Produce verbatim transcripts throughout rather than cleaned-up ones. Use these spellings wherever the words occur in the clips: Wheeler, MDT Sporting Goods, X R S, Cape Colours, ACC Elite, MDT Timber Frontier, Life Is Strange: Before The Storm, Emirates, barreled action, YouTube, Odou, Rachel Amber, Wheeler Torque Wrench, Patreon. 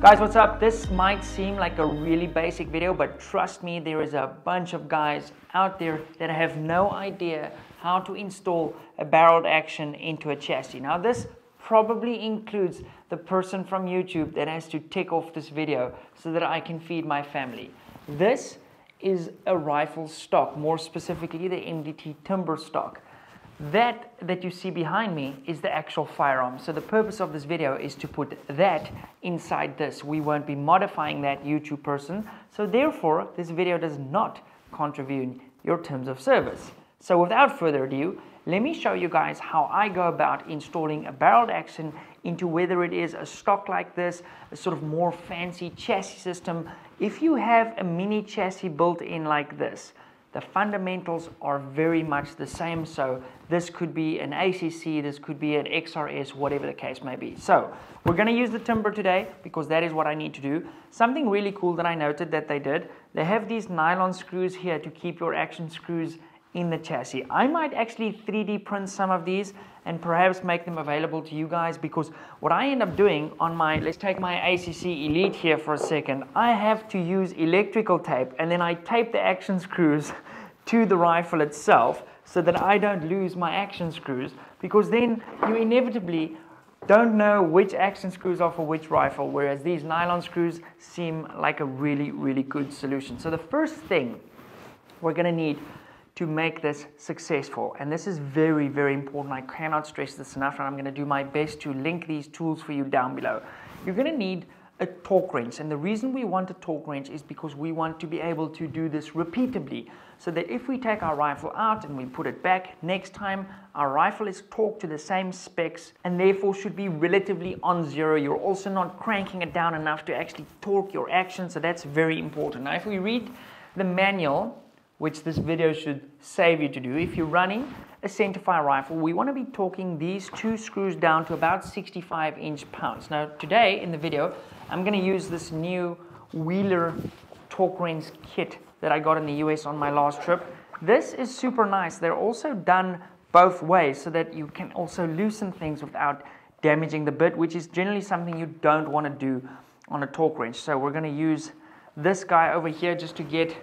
Guys, what's up? This might seem like a really basic video, but trust me, there is a bunch of guys out there that have no idea how to install a barreled action into a chassis. Now this probably includes the person from YouTube that has to tick off this video so that I can feed my family. This is a rifle stock, more specifically the M D T timber stock. That that you see behind me is the actual firearm. So the purpose of this video is to put that inside this. We won't be modifying that, YouTube person. So therefore, this video does not contravene your terms of service. So without further ado, let me show you guys how I go about installing a barreled action into whether it is a stock like this, a sort of more fancy chassis system. If you have a mini chassis built in like this, the fundamentals are very much the same, so this could be an A C C, this could be an X R S, whatever the case may be. So we're going to use the timber today because that is what I need to do. Something really cool that I noted that they did, they have these nylon screws here to keep your action screws in the chassis. I might actually three D print some of these and perhaps make them available to you guys, because what I end up doing on my, let's take my A C C Elite here for a second, I have to use electrical tape and then I tape the action screws to the rifle itself so that I don't lose my action screws, because then you inevitably don't know which action screws are for which rifle, whereas these nylon screws seem like a really, really good solution. So the first thing we're going to need to make this successful, and this is very, very important, I cannot stress this enough, and I'm going to do my best to link these tools for you down below. You're going to need a torque wrench, and the reason we want a torque wrench is because we want to be able to do this repeatably, so that if we take our rifle out and we put it back, next time our rifle is torqued to the same specs and therefore should be relatively on zero. You're also not cranking it down enough to actually torque your action, so that's very important. Now if we read the manual, which this video should save you to do, if you're running a centerfire rifle, we want to be torquing these two screws down to about sixty-five inch pounds. Now today in the video, I'm going to use this new Wheeler torque wrench kit that I got in the U S on my last trip. This is super nice. They're also done both ways so that you can also loosen things without damaging the bit, which is generally something you don't want to do on a torque wrench. So we're going to use this guy over here just to get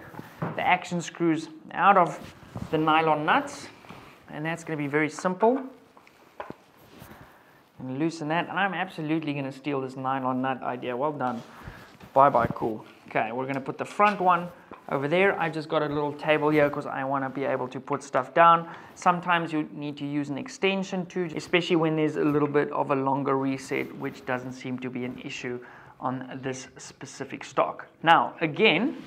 the action screws out of the nylon nuts, and that's going to be very simple, and loosen that. And I'm absolutely going to steal this nylon nut idea, well done, bye bye, cool. Okay, we're going to put the front one over there. I just got a little table here because I want to be able to put stuff down. Sometimes you need to use an extension too, especially when there's a little bit of a longer reset, which doesn't seem to be an issue on this specific stock. Now again,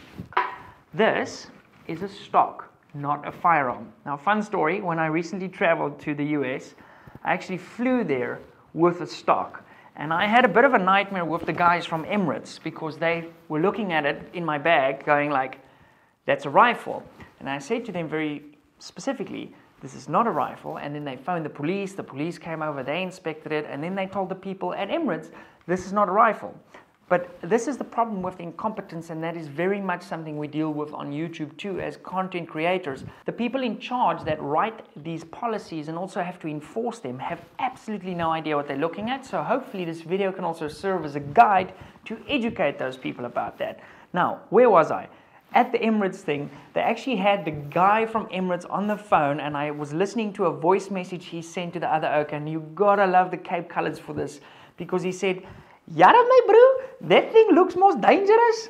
this is a stock, not a firearm. Now fun story, when I recently traveled to the U S, I actually flew there with a stock, and I had a bit of a nightmare with the guys from Emirates because they were looking at it in my bag going like, that's a rifle. And I said to them very specifically, this is not a rifle. And then they phoned the police, the police came over, they inspected it, and then they told the people at Emirates, this is not a rifle. But this is the problem with incompetence, and that is very much something we deal with on YouTube too as content creators. The people in charge that write these policies and also have to enforce them have absolutely no idea what they're looking at, so hopefully this video can also serve as a guide to educate those people about that. Now, where was I? At the Emirates thing, they actually had the guy from Emirates on the phone, and I was listening to a voice message he sent to the other oak, and you gotta love the Cape Colours for this, because he said, "Yara, my bro, that thing looks most dangerous."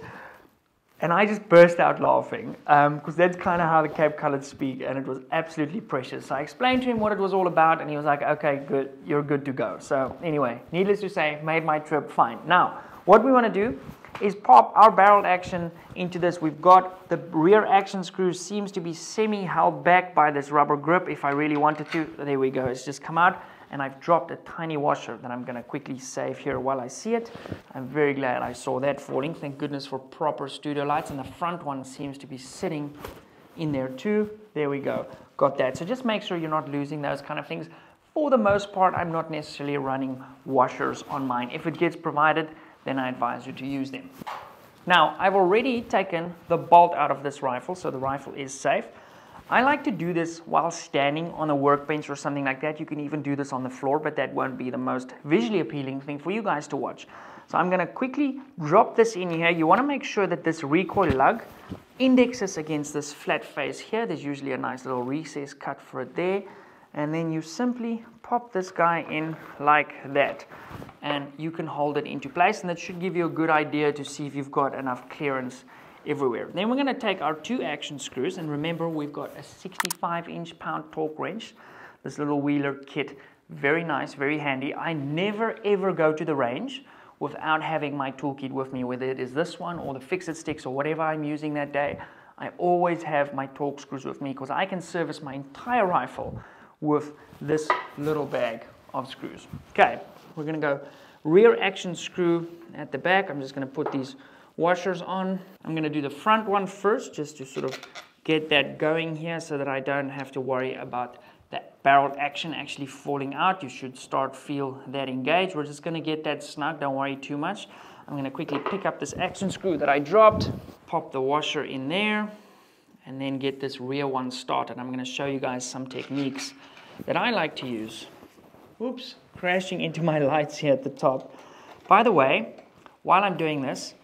And I just burst out laughing, because um, that's kind of how the Cape Colours speak, and it was absolutely precious. So I explained to him what it was all about, and he was like, okay, good, you're good to go. So anyway, needless to say, made my trip fine. Now, what we want to do is pop our barreled action into this. We've got the rear action screw seems to be semi-held back by this rubber grip. If I really wanted to, there we go, it's just come out. And I've dropped a tiny washer that I'm going to quickly save here while I see it. I'm very glad I saw that falling. Thank goodness for proper studio lights. And the front one seems to be sitting in there too. There we go. Got that. So just make sure you're not losing those kind of things. For the most part, I'm not necessarily running washers on mine. If it gets provided, then I advise you to use them. Now, I've already taken the bolt out of this rifle, so the rifle is safe. I like to do this while standing on a workbench or something like that. You can even do this on the floor, but that won't be the most visually appealing thing for you guys to watch. So I'm going to quickly drop this in here. You want to make sure that this recoil lug indexes against this flat face here. There's usually a nice little recess cut for it there. And then you simply pop this guy in like that, and you can hold it into place, and that should give you a good idea to see if you've got enough clearance everywhere. Then we're going to take our two action screws, and remember we've got a sixty-five inch pound torque wrench. This little Wheeler kit, very nice, very handy. I never ever go to the range without having my toolkit with me, whether it is this one or the fix-it sticks or whatever I'm using that day. I always have my torque screws with me because I can service my entire rifle with this little bag of screws. Okay, we're going to go rear action screw at the back. I'm just going to put these washers on. I'm going to do the front one first just to sort of get that going here so that I don't have to worry about that barrel action actually falling out. You should start feel that engage. We're just going to get that snug, don't worry too much. I'm going to quickly pick up this action screw that I dropped, pop the washer in there, and then get this rear one started. I'm going to show you guys some techniques that I like to use. Oops, crashing into my lights here at the top. By the way, while I'm doing this,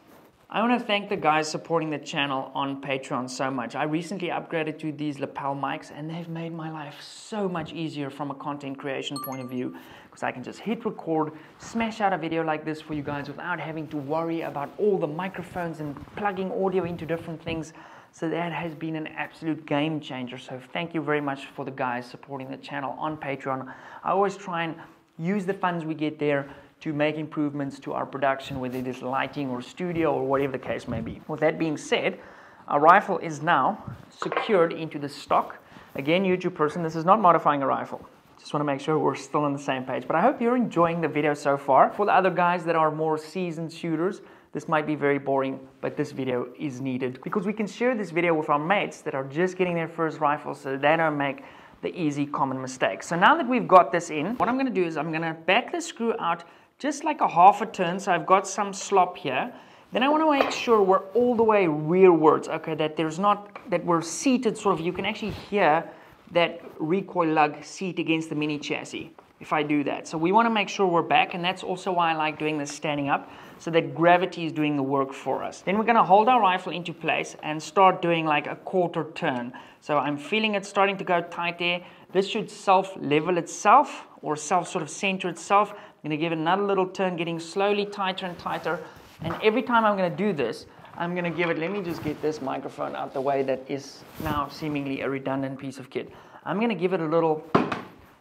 I want to thank the guys supporting the channel on Patreon so much. I recently upgraded to these lapel mics, and they've made my life so much easier from a content creation point of view, because I can just hit record, smash out a video like this for you guys without having to worry about all the microphones and plugging audio into different things. So that has been an absolute game changer. So thank you very much for the guys supporting the channel on Patreon. I always try and use the funds we get there to make improvements to our production, whether it is lighting or studio or whatever the case may be. With that being said, our rifle is now secured into the stock. Again, YouTube person, this is not modifying a rifle. Just want to make sure we're still on the same page. But I hope you're enjoying the video so far. For the other guys that are more seasoned shooters, this might be very boring, but this video is needed because we can share this video with our mates that are just getting their first rifle so they don't make the easy common mistake. So now that we've got this in, what I'm going to do is I'm going to back the screw out just like a half a turn, so I've got some slop here. Then I want to make sure we're all the way rearwards, okay, that there's not, that we're seated sort of, you can actually hear that recoil lug seat against the mini chassis if I do that. So we want to make sure we're back, and that's also why I like doing this standing up, so that gravity is doing the work for us. Then we're going to hold our rifle into place and start doing like a quarter turn. So I'm feeling it starting to go tight there. This should self-level itself or self sort of center itself. I'm going to give it another little turn, getting slowly tighter and tighter. And every time I'm going to do this, I'm going to give it, let me just get this microphone out the way that is now seemingly a redundant piece of kit. I'm going to give it a little,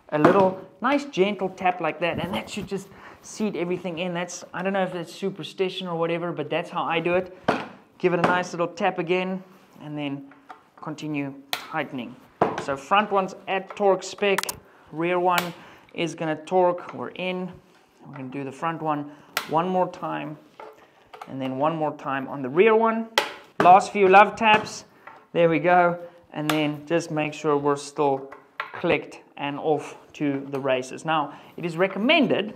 a little nice gentle tap like that, and that should just seat everything in. That's, I don't know if that's superstition or whatever, but that's how I do it. Give it a nice little tap again, and then continue tightening. So front one's at torque spec, rear one is going to torque, we're in. We're going to do the front one one more time, and then one more time on the rear one. Last few love taps, there we go, and then just make sure we're still clicked and off to the races. Now, it is recommended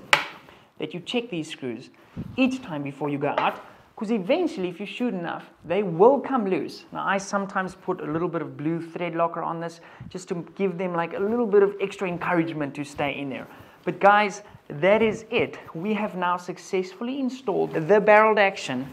that you check these screws each time before you go out, because eventually if you shoot enough, they will come loose. Now, I sometimes put a little bit of blue thread locker on this just to give them like a little bit of extra encouragement to stay in there. But guys, that is it. We have now successfully installed the barreled action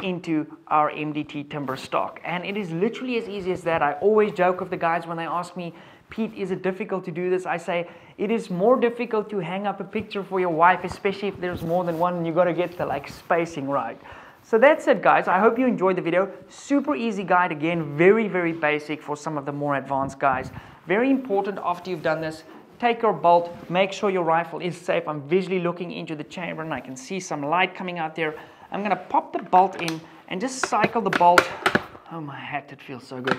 into our M D T timber stock, and it is literally as easy as that. I always joke with the guys when they ask me, Pete, is it difficult to do this? I say, it is more difficult to hang up a picture for your wife, especially if there's more than one, and you got to get the like spacing right. So that's it, guys. I hope you enjoyed the video. Super easy guide again, very, very basic for some of the more advanced guys. Very important after you've done this, take your bolt, make sure your rifle is safe. I'm visually looking into the chamber and I can see some light coming out there. I'm going to pop the bolt in and just cycle the bolt. Oh my hat, it feels so good.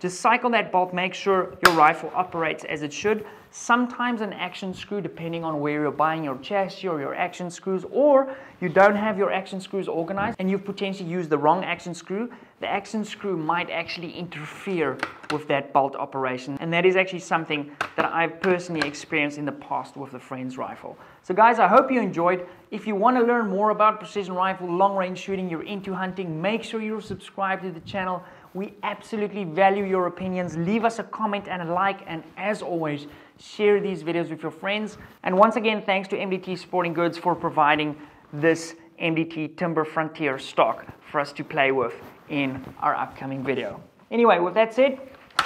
Just cycle that bolt, make sure your rifle operates as it should. Sometimes an action screw, depending on where you're buying your chassis or your action screws, or you don't have your action screws organized and you've potentially used the wrong action screw, the action screw might actually interfere with that bolt operation. And that is actually something that I've personally experienced in the past with a friend's rifle. So guys, I hope you enjoyed. If you want to learn more about precision rifle, long range shooting, you're into hunting, make sure you're subscribed to the channel. We absolutely value your opinions. Leave us a comment and a like, and as always, share these videos with your friends. And once again, thanks to M D T Sporting Goods for providing this M D T Timber Frontier stock for us to play with in our upcoming video. Anyway, with that said,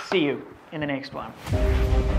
see you in the next one.